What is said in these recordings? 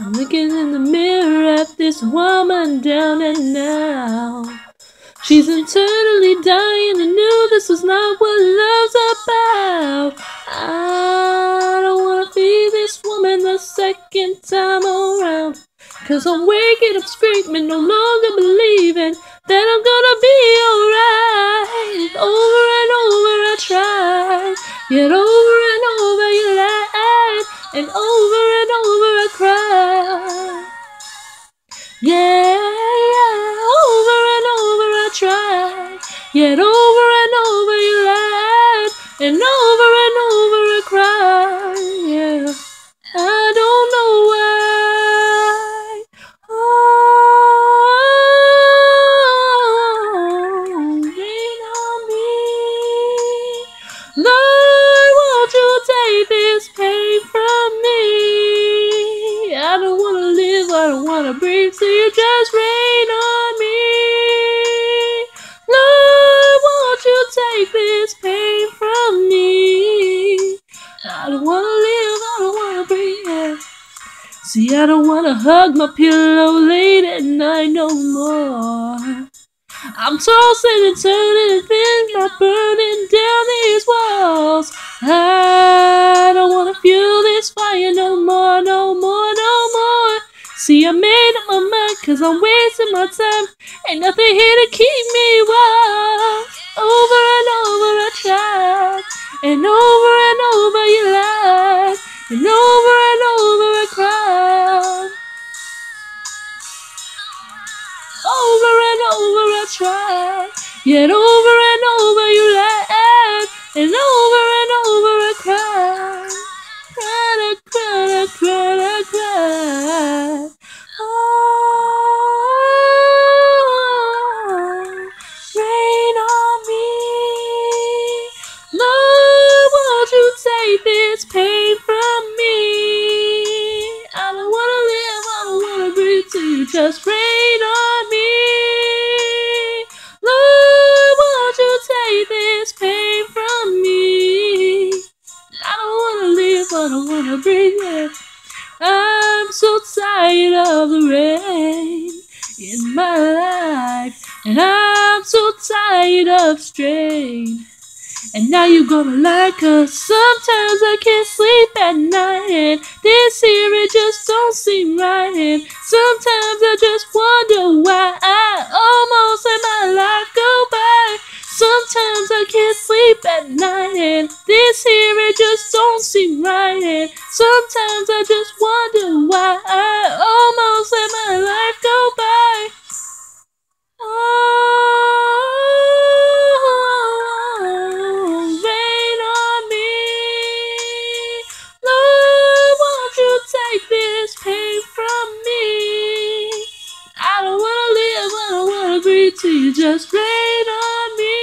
I'm looking in the mirror at this woman down and out. She's internally dying and knew this was not what love's about. I don't wanna be this woman the second time around, 'cause I'm waking up screaming, no longer believing that I'm gonna be alright. Over and over I tried, yet over and over you lied, and over I cried. Yeah, over I tried, yet over you lied, and over I cried. Yeah, I don't know why. Oh, rain on me, Lord, won't you take this pain from me? I don't want to live, I don't want to breathe, so you just rain on me. Lord, won't you take this pain from me? I don't want to live, I don't want to breathe, yeah. See, I don't want to hug my pillow late at night no more. I'm tossing and turning and things are burning down these walls. I don't want to fuel this fire no more, no more, no more. See, I made up my mind 'cause I'm wasting my time. Ain't nothing here to keep me warm. Over and over I tried, and over you lied, and over I cried. Over I tried, yet and over you lied, and over I cried. Cried, I cried, I cried, I cried. Oh, rain on me, Lord, won't you take this pain from me? I don't wanna live, I don't wanna breathe, so you just rain on me. Lord, won't you take this pain from me? I don't wanna live, I don't wanna breathe, yeah. I'm so tired of the rain in my life, and I'm so tired of strain. And now you're gonna lie, 'cause sometimes I can't sleep at night, and this here it just don't seem right, and sometimes I just wonder why I almost let my life go by. Sometimes I can't sleep at night, and this here it just don't seem right, and sometimes I just wonder why I almost let my life go by. Till you just rain on me.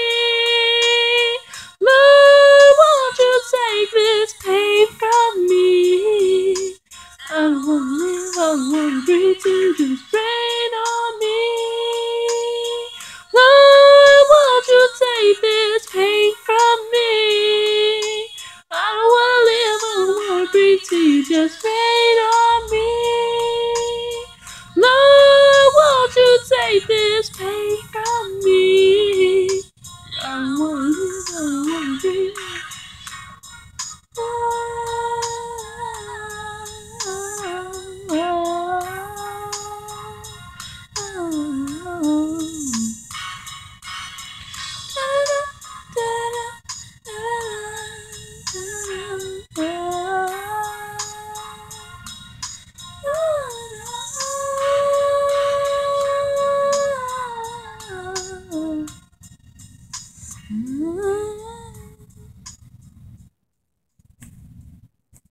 Lord, won't you take this pain from me? I don't wanna live, I don't wanna breathe, till you just rain on me. Lord, won't you take this pain from me? I don't wanna live, I don't wanna breathe, till you just rain on me. Lord, won't you take this pain from me?